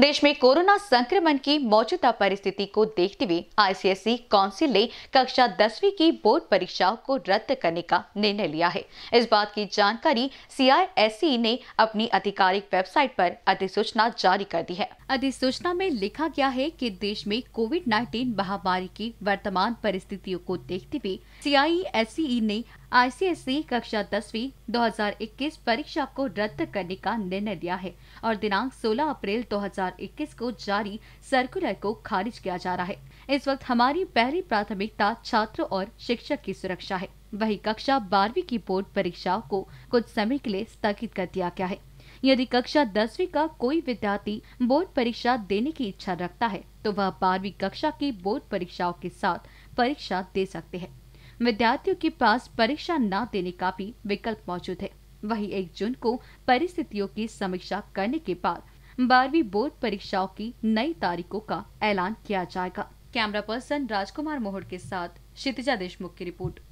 देश में कोरोना संक्रमण की मौजूदा परिस्थिति को देखते हुए ICSE काउंसिल ने कक्षा 10वीं की बोर्ड परीक्षाओं को रद्द करने का निर्णय लिया है। इस बात की जानकारी CISE ने अपनी आधिकारिक वेबसाइट पर अधिसूचना जारी कर दी है। अधिसूचना में लिखा गया है कि देश में कोविड 19 महामारी की वर्तमान परिस्थितियों को देखते हुए CISE ने ICSE कक्षा 10वीं 2021 परीक्षा को रद्द करने का निर्णय लिया है और दिनांक 16 अप्रैल 2021 को जारी सर्कुलर को खारिज किया जा रहा है। इस वक्त हमारी पहली प्राथमिकता छात्र और शिक्षक की सुरक्षा है। वही कक्षा 12वीं की बोर्ड परीक्षाओं को कुछ समय के लिए स्थगित कर दिया गया है। यदि कक्षा 10वीं का कोई विद्यार्थी बोर्ड परीक्षा देने की इच्छा रखता है तो वह 12वीं कक्षा की बोर्ड परीक्षाओं के साथ परीक्षा दे सकते हैं। विद्यार्थियों के पास परीक्षा न देने का भी विकल्प मौजूद है। वहीं 1 जून को परिस्थितियों की समीक्षा करने के बाद 12वीं बोर्ड परीक्षाओं की नई तारीखों का ऐलान किया जाएगा। कैमरा पर्सन राजकुमार मोहड़ के साथ क्षितिज देशमुख की रिपोर्ट।